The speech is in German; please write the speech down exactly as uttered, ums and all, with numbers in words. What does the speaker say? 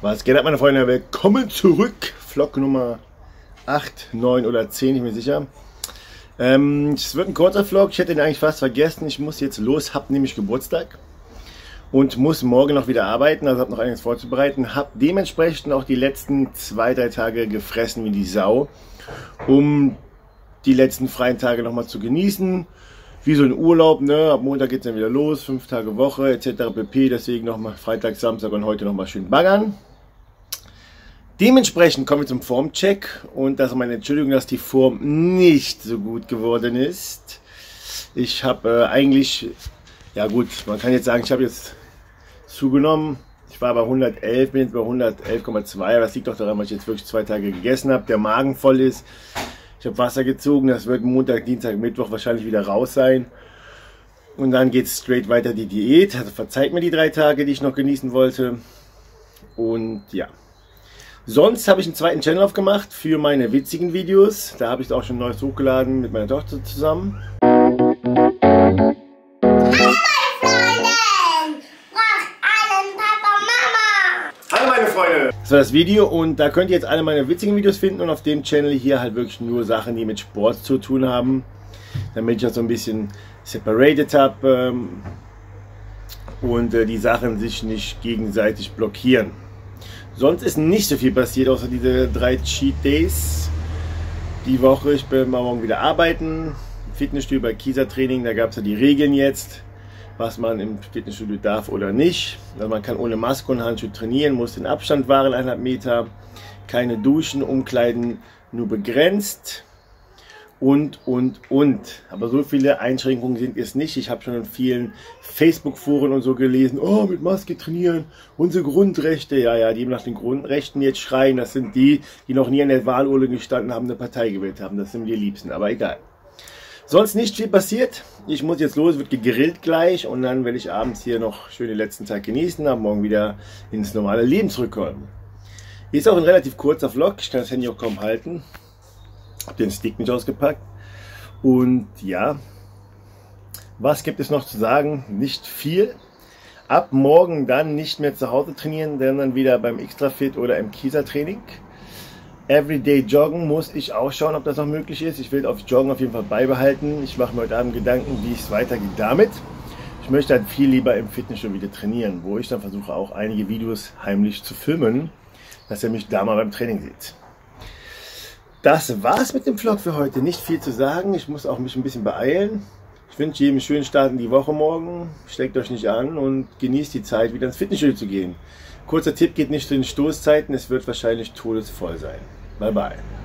Was geht ab, meine Freunde? Willkommen zurück. Vlog Nummer acht, neun oder zehn, ich bin mir sicher. Ähm, es wird ein kurzer Vlog. Ich hätte ihn eigentlich fast vergessen. Ich muss jetzt los, hab nämlich Geburtstag und muss morgen noch wieder arbeiten. Also hab noch einiges vorzubereiten. Hab dementsprechend auch die letzten zwei, drei Tage gefressen wie die Sau, um die letzten freien Tage nochmal zu genießen. Wie so ein Urlaub, ne? Ab Montag geht es dann wieder los, fünf Tage Woche et cetera pp. Deswegen nochmal Freitag, Samstag und heute nochmal schön baggern. Dementsprechend kommen wir zum Formcheck und das ist meine Entschuldigung, dass die Form nicht so gut geworden ist. Ich habe äh, eigentlich, ja gut, man kann jetzt sagen, ich habe jetzt zugenommen. Ich war bei hundertelf, bin jetzt bei hundertelf Komma zwei, aber das liegt doch daran, weil ich jetzt wirklich zwei Tage gegessen habe, der Magen voll ist. Ich habe Wasser gezogen, das wird Montag, Dienstag, Mittwoch wahrscheinlich wieder raus sein. Und dann geht es straight weiter die Diät. Also verzeiht mir die drei Tage, die ich noch genießen wollte. Und ja. Sonst habe ich einen zweiten Channel aufgemacht für meine witzigen Videos. Da habe ich auch schon ein neues hochgeladen mit meiner Tochter zusammen. Hallo meine Freunde! Macht allen Papa Mama! Hallo meine Freunde! Das war das Video und da könnt ihr jetzt alle meine witzigen Videos finden und auf dem Channel hier halt wirklich nur Sachen, die mit Sport zu tun haben. Damit ich das so ein bisschen separated habe ähm, und äh, die Sachen sich nicht gegenseitig blockieren. Sonst ist nicht so viel passiert, außer diese drei Cheat Days die Woche. Ich bin morgen wieder arbeiten, im Fitnessstudio bei Kieser Training, da gab es ja die Regeln jetzt, was man im Fitnessstudio darf oder nicht. Also man kann ohne Maske und Handschuhe trainieren, muss den Abstand wahren, eineinhalb Meter, keine Duschen, Umkleiden, nur begrenzt und, und, und. Aber so viele Einschränkungen sind es nicht. Ich habe schon in vielen Facebook-Foren und so gelesen, oh, mit Maske trainieren, unsere Grundrechte. Ja, ja, die eben nach den Grundrechten jetzt schreien, das sind die, die noch nie an der Wahlurne gestanden haben, eine Partei gewählt haben. Das sind die Liebsten, aber egal. Sonst nicht viel passiert. Ich muss jetzt los, wird gegrillt gleich und dann werde ich abends hier noch schön den letzten Tag genießen, am Morgen wieder ins normale Leben zurückkommen. Ist auch ein relativ kurzer Vlog, ich kann das Handy auch kaum halten. Hab den Stick nicht ausgepackt. Und ja, was gibt es noch zu sagen? Nicht viel. Ab morgen dann nicht mehr zu Hause trainieren, sondern wieder beim Extrafit oder im Kieser Training. Everyday Joggen muss ich auch schauen, ob das noch möglich ist. Ich will auf Joggen auf jeden Fall beibehalten. Ich mache mir heute Abend Gedanken, wie es weitergeht damit. Ich möchte halt viel lieber im Fitnessstudio wieder trainieren, wo ich dann versuche auch einige Videos heimlich zu filmen, dass ihr mich da mal beim Training seht. Das war's mit dem Vlog für heute. Nicht viel zu sagen. Ich muss auch mich ein bisschen beeilen. Ich wünsche jedem einen schönen Start in die Woche morgen. Steckt euch nicht an und genießt die Zeit, wieder ins Fitnessstudio zu gehen. Kurzer Tipp, geht nicht zu den Stoßzeiten. Es wird wahrscheinlich todesvoll sein. Bye bye.